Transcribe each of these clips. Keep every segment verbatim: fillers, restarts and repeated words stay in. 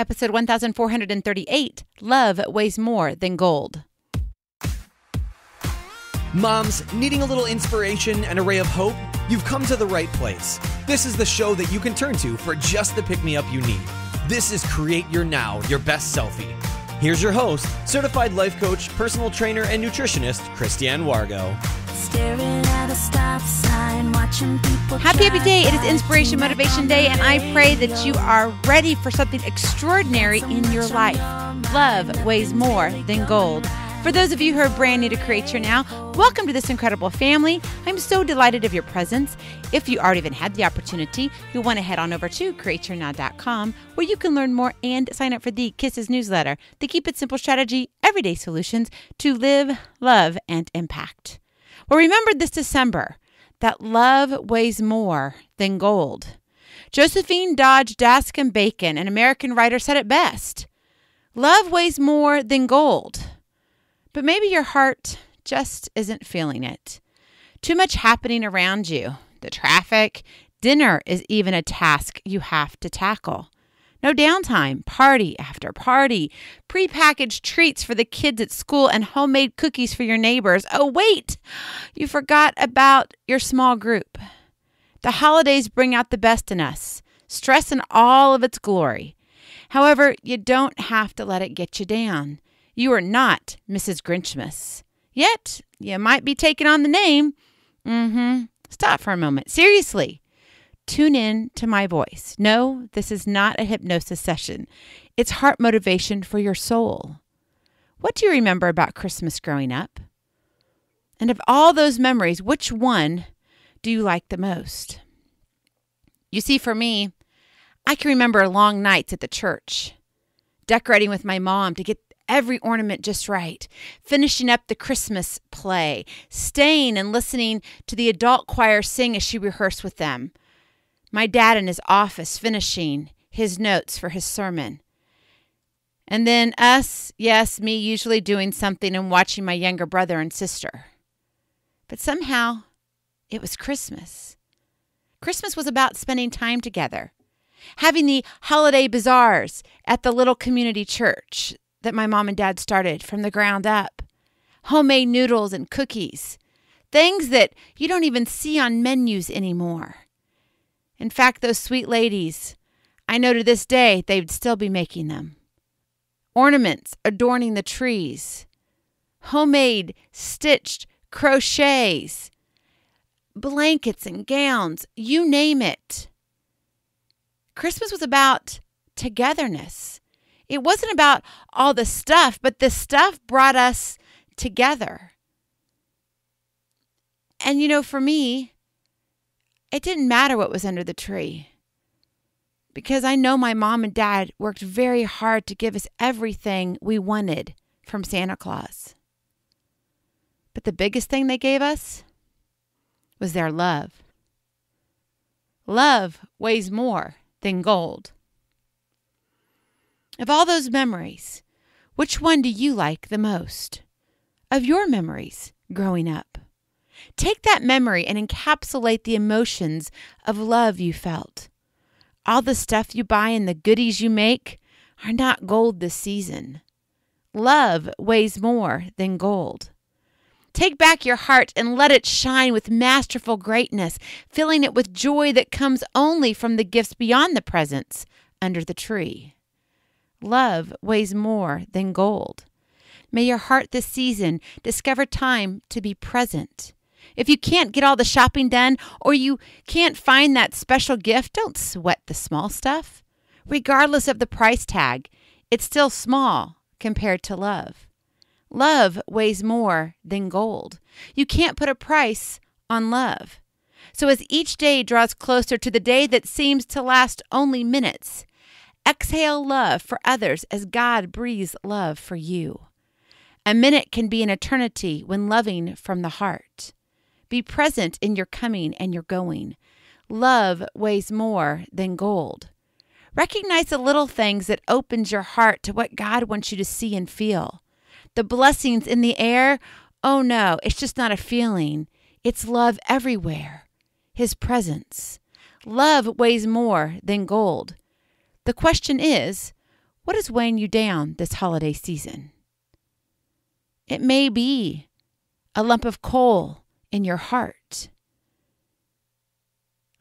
episode one thousand four hundred thirty-eight, Love Weighs More Than Gold. Moms, needing a little inspiration and a ray of hope? You've come to the right place. This is the show that you can turn to for just the pick-me-up you need. This is Create Your Now, Your Best Selfie. Here's your host, certified life coach, personal trainer, and nutritionist, Christiane Wargo. Happy, happy day. It is Inspiration Motivation Day, and I pray that you are ready for something extraordinary in your life. Love weighs more than gold. For those of you who are brand new to Create Your Now, welcome to this incredible family. I'm so delighted of your presence. If you already even had the opportunity, you'll want to head on over to creature now dot com, where you can learn more and sign up for the K I S S newsletter, the Keep It Simple strategy, everyday solutions to live, love, and impact. Well, remember this December that love weighs more than gold. Josephine Dodge Daskam Bacon, an American writer, said it best. Love weighs more than gold. But maybe your heart just isn't feeling it. Too much happening around you. The traffic, dinner is even a task you have to tackle. No downtime, party after party, prepackaged treats for the kids at school and homemade cookies for your neighbors. Oh, wait, you forgot about your small group. The holidays bring out the best in us, stress in all of its glory. However, you don't have to let it get you down. You are not Missus Grinchmas. Yet, you might be taking on the name. Mm-hmm. Stop for a moment. Seriously, tune in to my voice. No, this is not a hypnosis session. It's heart motivation for your soul. What do you remember about Christmas growing up? And of all those memories, which one do you like the most? You see, for me, I can remember long nights at the church, decorating with my mom to get every ornament just right, finishing up the Christmas play, staying and listening to the adult choir sing as she rehearsed with them. My dad in his office finishing his notes for his sermon. And then us, yes, me usually doing something and watching my younger brother and sister. But somehow, it was Christmas. Christmas was about spending time together, having the holiday bazaars at the little community church that my mom and dad started from the ground up. Homemade noodles and cookies. Things that you don't even see on menus anymore. In fact, those sweet ladies, I know to this day they'd still be making them. Ornaments adorning the trees. Homemade stitched crochets. Blankets and gowns. You name it. Christmas was about togetherness. It wasn't about all the stuff, but the stuff brought us together. And, you know, for me, it didn't matter what was under the tree, because I know my mom and dad worked very hard to give us everything we wanted from Santa Claus. But the biggest thing they gave us was their love. Love weighs more than gold. Of all those memories, which one do you like the most? Of your memories growing up? Take that memory and encapsulate the emotions of love you felt. All the stuff you buy and the goodies you make are not gold this season. Love weighs more than gold. Take back your heart and let it shine with masterful greatness, filling it with joy that comes only from the gifts beyond the presents under the tree. Love weighs more than gold. May your heart this season discover time to be present. If you can't get all the shopping done or you can't find that special gift, don't sweat the small stuff. Regardless of the price tag, it's still small compared to love. Love weighs more than gold. You can't put a price on love. So as each day draws closer to the day that seems to last only minutes, exhale love for others as God breathes love for you. A minute can be an eternity when loving from the heart. Be present in your coming and your going. Love weighs more than gold. Recognize the little things that opens your heart to what God wants you to see and feel. The blessings in the air, oh no, it's just not a feeling. It's love everywhere. His presence. Love weighs more than gold. The question is, What is weighing you down this holiday season? It may be a lump of coal in your heart.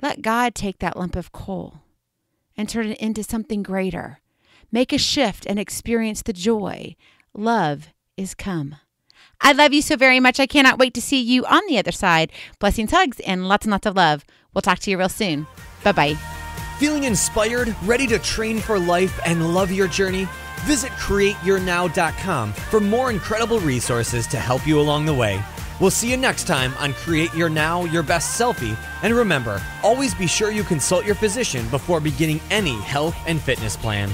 Let God take that lump of coal and turn it into something greater. Make a shift and experience the joy. Love is come. I love you so very much. I cannot wait to see you on the other side. Blessings, hugs, and lots and lots of love. We'll talk to you real soon. Bye-bye. Feeling inspired, ready to train for life, and love your journey? Visit create your now dot com for more incredible resources to help you along the way. We'll see you next time on Create Your Now, Your Best Selfie. And remember, always be sure you consult your physician before beginning any health and fitness plan.